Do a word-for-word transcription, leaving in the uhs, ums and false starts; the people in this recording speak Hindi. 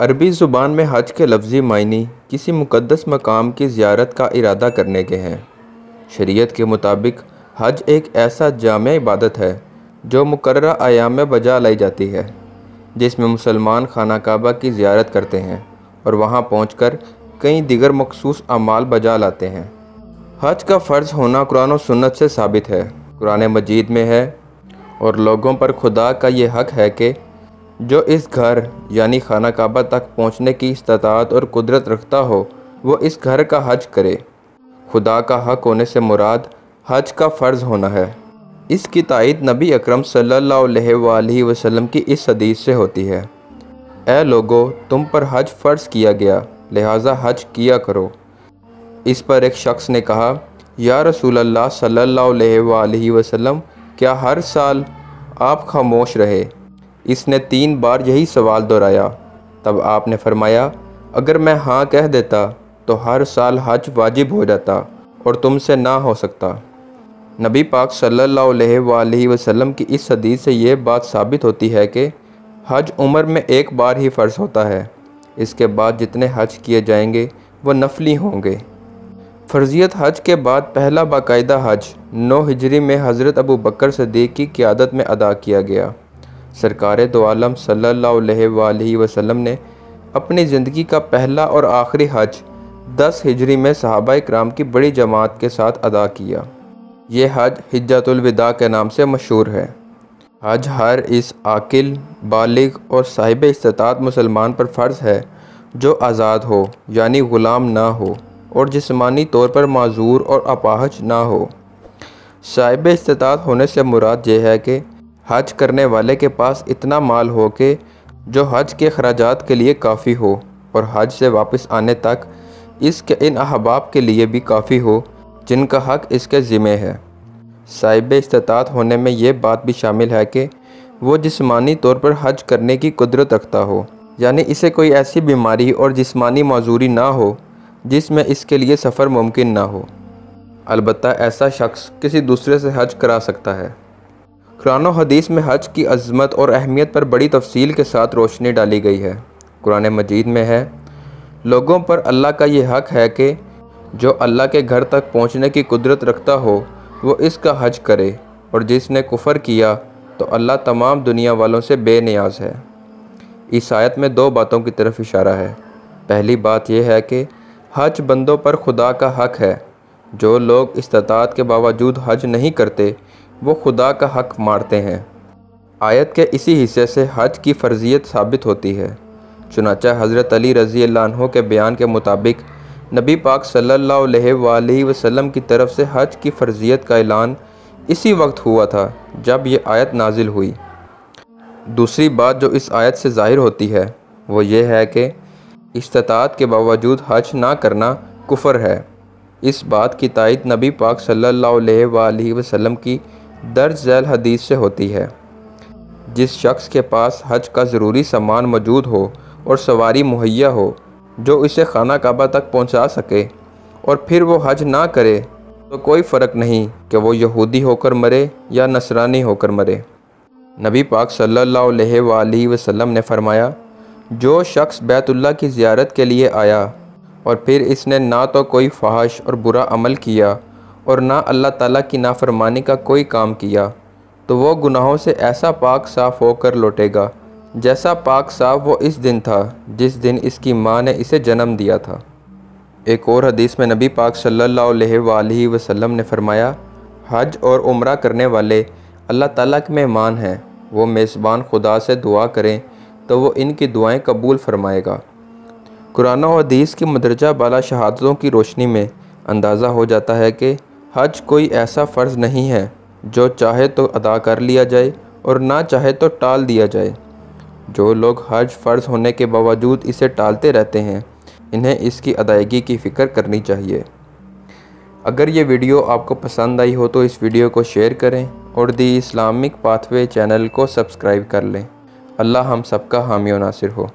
अरबी ज़ुबान में हज के लफ्ज़ी मायने किसी मुक़द्दस मकाम की ज़ियारत का इरादा करने के हैं। शरीयत के मुताबिक हज एक ऐसा जामे इबादत है जो मुकर्रर आयाम में बजा लाई जाती है, जिसमें मुसलमान खाना काबा की ज़ियारत करते हैं और वहाँ पहुँचकर कई दिगर मखसूस अमाल बजा लाते हैं। हज का फ़र्ज़ होना कुरान और सुन्नत से साबित है, कुरान मजीद में है और लोगों पर खुदा का ये हक़ है कि जो इस घर यानी खाना काबा तक पहुँचने की इस्तात और कुदरत रखता हो वो इस घर का हज करे। खुदा का हक़ होने से मुराद हज का फ़र्ज़ होना है। इसकी तायद नबी अकरम सल्लल्लाहु अलैहि वसल्लम की इस हदीस से होती है, ए लोगो तुम पर हज फ़र्ज़ किया गया लिहाजा हज किया करो। इस पर एक शख्स ने कहा, या रसूल अल्लाह सल्लल्लाहु अलैहि वसल्लम क्या हर साल आप खामोश रहे? इसने तीन बार यही सवाल दोहराया। तब आपने फरमाया, अगर मैं हाँ कह देता तो हर साल हज वाजिब हो जाता और तुमसे ना हो सकता। नबी पाक सल्लल्लाहु अलैहि वसल्लम की इस हदीस से ये बात साबित होती है कि हज उम्र में एक बार ही फ़र्ज़ होता है, इसके बाद जितने हज किए जाएंगे वो नफली होंगे। फ़र्जियत हज के बाद पहला बाकायदा हज नौ हिजरी में हज़रत अबू बकर सिद्दीक़ की क़ियादत में अदा किया गया। सरकार दो आलम सल्लल्लाहु अलैहि वसल्लम ने अपनी ज़िंदगी का पहला और आखिरी हज दस हिजरी में सहाबा इकराम की बड़ी जमात के साथ अदा किया। ये हज हज्जतुल विदा के नाम से मशहूर है। हज हर इस आकिल, बालिग और साहिब इस्तात मुसलमान पर फ़र्ज़ है जो आज़ाद हो यानी ग़ुलाम ना हो और जिस्मानी तौर पर माजूर और अपाहज ना हो। साहिब इस्तात होने से मुराद यह है कि हज करने वाले के पास इतना माल हो कि जो हज के खराजात के लिए काफ़ी हो और हज से वापस आने तक इसके इन अहबाब के लिए भी काफ़ी हो जिनका हक़ इसके ज़िम्मे है। साहिब इस्तात होने में यह बात भी शामिल है कि वो जिस्मानी तौर पर हज करने की कुदरत रखता हो, यानी इसे कोई ऐसी बीमारी और जिस्मानी माजूरी ना हो जिसमें इसके लिए सफ़र मुमकिन ना हो। अलबत्ता ऐसा शख्स किसी दूसरे से हज करा सकता है। कुरान और हदीस में हज की अज़मत और अहमियत पर बड़ी तफसील के साथ रोशनी डाली गई है। कुरान मजीद में है, लोगों पर अल्लाह का ये हक़ है कि जो अल्लाह के घर तक पहुँचने की कुदरत रखता हो वो इसका हज करे, और जिसने कुफ़र किया तो अल्लाह तमाम दुनिया वालों से बेनियाज़ है। इस आयत में दो बातों की तरफ इशारा है। पहली बात यह है कि हज बंदों पर खुदा का हक़ है। जो लोग इस्तात के बावजूद हज नहीं करते वो खुदा का हक़ मारते हैं। आयत के इसी हिस्से से हज की फ़र्जियत साबित होती है। चुनाचा हज़रत अली रज़ी अल्लाह अन्हु के बयान के मुताबिक नबी पाक सल्लल्लाहु अलैहि वसल्लम की तरफ से हज की फ़र्जियत का ऐलान इसी वक्त हुआ था जब ये आयत नाजिल हुई। दूसरी बात जो इस आयत से ज़ाहिर होती है वो ये है कि इस्तात के बावजूद हज ना करना कुफ़र है। इस बात की तायद नबी पाक सल्लल्लाहु अलैहि वसल्लम की दर्ज झैल हदीस से होती है, जिस शख्स के पास हज का ज़रूरी सामान मौजूद हो और सवारी मुहैया हो जो इसे खाना काबा तक पहुंचा सके और फिर वो हज ना करे तो कोई फ़र्क नहीं कि वो यहूदी होकर मरे या नसरानी होकर मरे। नबी पाक सल्लल्लाहु अलैहि वसल्लम ने फरमाया, जो शख्स बैतुल्लाह की ज़ियारत के लिए आया और फिर इसने ना तो कोई फ़ाहश और बुरा अमल किया और ना अल्लाह ताला की नाफरमानी का कोई काम किया तो वो गुनाहों से ऐसा पाक साफ़ होकर लौटेगा जैसा पाक साफ वो इस दिन था जिस दिन इसकी माँ ने इसे जन्म दिया था। एक और हदीस में नबी पाक सल्लल्लाहु अलैहि वसल्लम ने फरमाया, हज और उम्रा करने वाले अल्लाह ताला के मेहमान हैं, वो मेज़बान खुदा से दुआ करें तो वो इनकी दुआएं कबूल फ़रमाएगा। कुरान और हदीस की मदरजा बाला शहादतों की रोशनी में अंदाज़ा हो जाता है कि हज कोई ऐसा फ़र्ज़ नहीं है जो चाहे तो अदा कर लिया जाए और ना चाहे तो टाल दिया जाए। जो लोग हज फ़र्ज़ होने के बावजूद इसे टालते रहते हैं इन्हें इसकी अदायगी की फ़िक्र करनी चाहिए। अगर ये वीडियो आपको पसंद आई हो तो इस वीडियो को शेयर करें और दी इस्लामिक पाथवे चैनल को सब्सक्राइब कर लें। अल्लाह हम सबका हामी और नासिर हो।